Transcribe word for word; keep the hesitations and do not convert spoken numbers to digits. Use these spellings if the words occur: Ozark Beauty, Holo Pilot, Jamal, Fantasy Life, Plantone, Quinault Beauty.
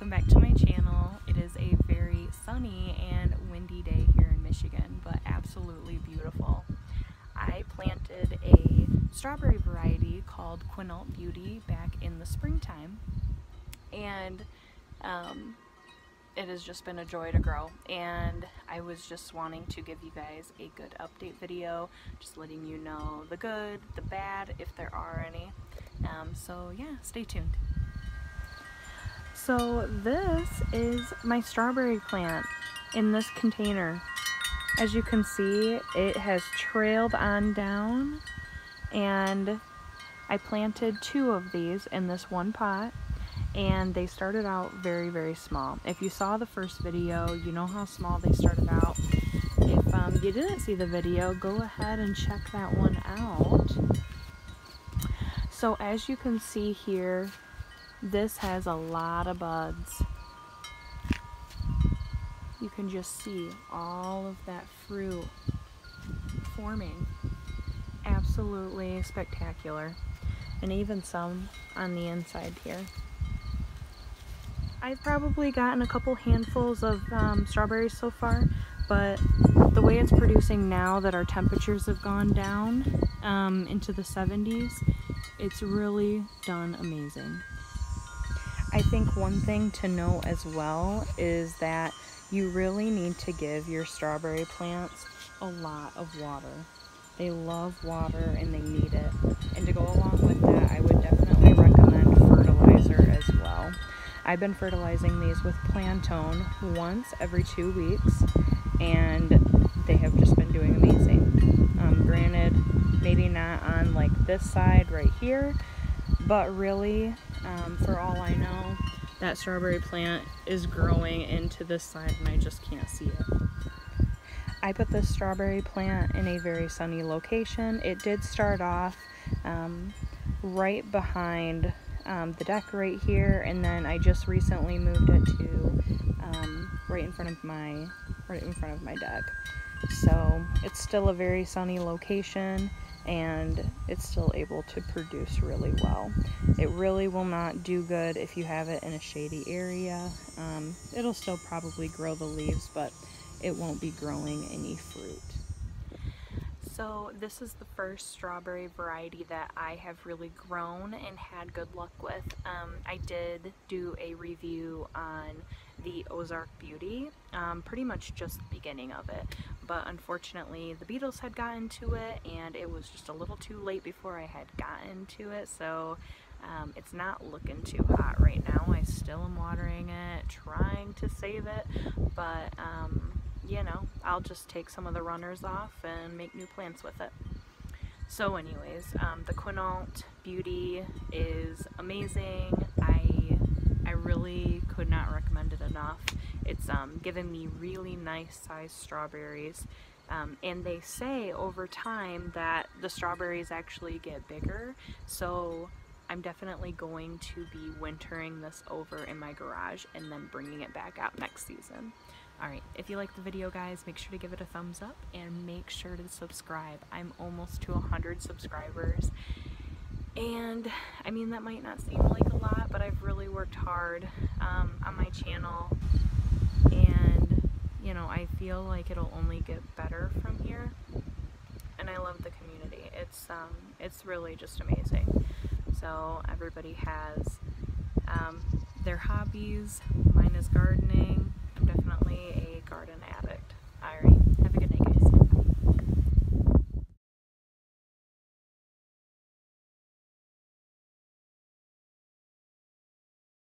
welcome back to my channel. It is a very sunny and windy day here in Michigan, but absolutely beautiful. I planted a strawberry variety called Quinault Beauty back in the springtime, and um, it has just been a joy to grow, and I was just wanting to give you guys a good update video, just letting you know the good, the bad, if there are any. Um, so yeah, stay tuned. So this is my strawberry plant in this container. As you can see, it has trailed on down, and I planted two of these in this one pot, and they started out very, very small. If you saw the first video, you know how small they started out. If um, you didn't see the video, go ahead and check that one out. So as you can see here, this has a lot of buds. You can just see all of that fruit forming. Absolutely spectacular. And even some on the inside here. I've probably gotten a couple handfuls of um, strawberries so far, but the way it's producing now that our temperatures have gone down um, into the seventies, it's really done amazing. I think one thing to know as well is that you really need to give your strawberry plants a lot of water. They love water and they need it. And to go along with that, I would definitely recommend fertilizer as well. I've been fertilizing these with Plantone once every two weeks, and they have just been doing amazing. Um, granted, maybe not on like this side right here, but really, Um, for all I know, that strawberry plant is growing into this side and I just can't see it. I put this strawberry plant in a very sunny location. It did start off um, right behind um, the deck right here, and then I just recently moved it to um, right in front of my right in front of my deck. So it's still a very sunny location, and it's still able to produce really well. It really will not do good if you have it in a shady area. Um, it'll still probably grow the leaves, but it won't be growing any fruit. So this is the first strawberry variety that I have really grown and had good luck with. Um, I did do a review on the Ozark Beauty, um, pretty much just the beginning of it, but unfortunately the beetles had gotten to it and it was just a little too late before I had gotten to it, so um, it's not looking too hot right now. I still am watering it, trying to save it, but um, you know, I'll just take some of the runners off and make new plants with it. So anyways, um, the Quinault Beauty is amazing. I I really could not recommend it enough. It's um, given me really nice sized strawberries, um, and they say over time that the strawberries actually get bigger, so I'm definitely going to be wintering this over in my garage and then bringing it back out next season. Alright, if you liked the video, guys, make sure to give it a thumbs up and make sure to subscribe. I'm almost to one hundred subscribers, and I mean, that might not seem like a lot, but I've really worked hard um, on my channel, and you know, I feel like it'll only get better from here, and I love the community. It's, um, it's really just amazing. So everybody has um, their hobbies. Mine is gardening.